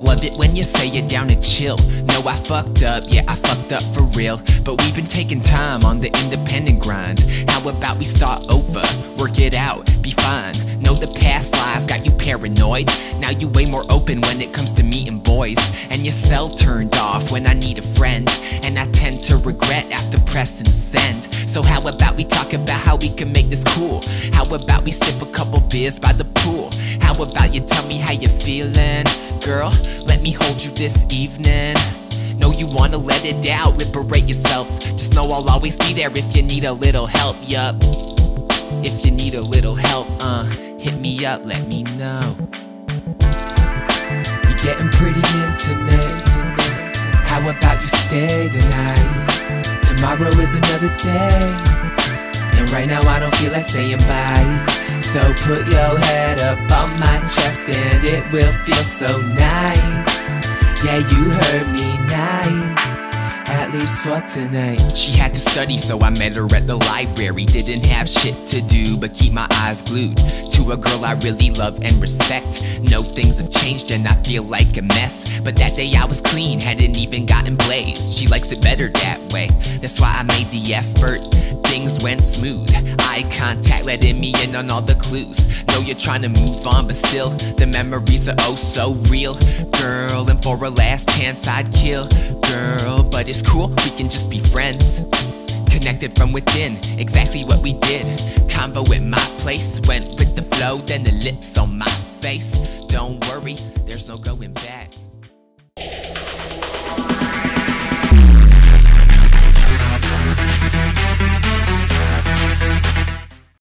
Love it when you say you're down and chill. No, I fucked up, yeah, I fucked up for real. But we've been taking time on the independent grind. How about we start over, work it out, be fine. Know the past lives got you paranoid. Now you way more open when it comes to meeting boys. And your cell turned off when I need a friend. And I tend to regret after pressing send. So how about we talk about how we can make this cool? How about we sip a couple beers by the pool? How about you tell me how you're feeling? Girl, let me hold you this evening. Know you wanna let it out, liberate yourself. Just know I'll always be there if you need a little help, yup. If you need a little help, hit me up, let me know. You're getting pretty intimate. How about you stay the night? Tomorrow is another day, and right now I don't feel like saying bye. So put your head up on my chest and it will feel so nice. Yeah, you heard me, nice. At least for tonight. She had to study, so I met her at the library. Didn't have shit to do but keep my eyes glued to a girl I really love and respect. No, things have changed and I feel like a mess. But that day I was clean, hadn't even gotten blazed. She likes it better that way, that's why I made the effort. Things went smooth, eye contact letting me in on all the clues. Know you're trying to move on, but still the memories are oh so real. Girl, and for a last chance I'd kill. Girl, but it's cool, we can just be friends. Connected from within, exactly what we did. Convo at my place, went with the flow, then the lips on my face. Don't worry, there's no going back.